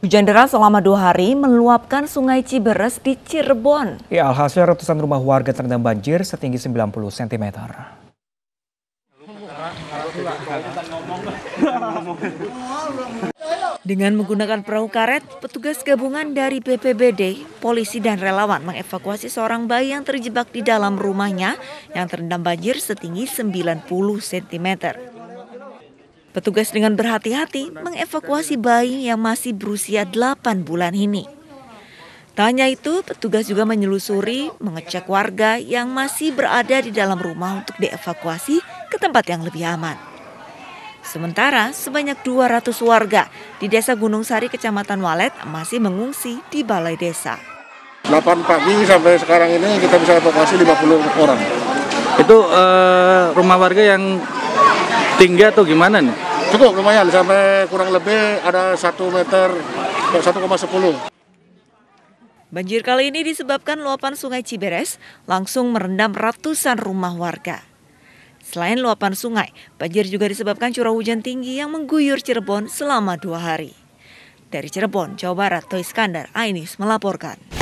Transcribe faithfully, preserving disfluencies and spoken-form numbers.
Hujan deras selama dua hari meluapkan sungai Ciberes di Cirebon. Ya, alhasil ratusan rumah warga terendam banjir setinggi sembilan puluh sentimeter. Dengan menggunakan perahu karet, petugas gabungan dari B P B D, polisi dan relawan mengevakuasi seorang bayi yang terjebak di dalam rumahnya yang terendam banjir setinggi sembilan puluh sentimeter. Petugas dengan berhati-hati mengevakuasi bayi yang masih berusia delapan bulan ini. Tak hanya itu, petugas juga menyelusuri, mengecek warga yang masih berada di dalam rumah untuk dievakuasi ke tempat yang lebih aman. Sementara, sebanyak dua ratus warga di Desa Gunung Sari, Kecamatan Walet masih mengungsi di balai desa. delapan pagi sampai sekarang ini kita bisa evakuasi lima puluh orang. Itu uh, rumah warga yang tinggi atau gimana nih? Cukup lumayan, sampai kurang lebih ada satu meter, satu koma sepuluh. Banjir kali ini disebabkan luapan sungai Ciberes langsung merendam ratusan rumah warga. Selain luapan sungai, banjir juga disebabkan curah hujan tinggi yang mengguyur Cirebon selama dua hari. Dari Cirebon, Jawa Barat, Toiskandar, Ainis melaporkan.